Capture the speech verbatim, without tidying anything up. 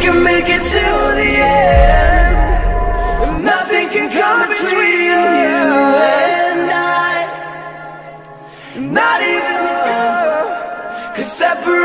can make it till the end, and nothing can come between you and I, not even love could separate.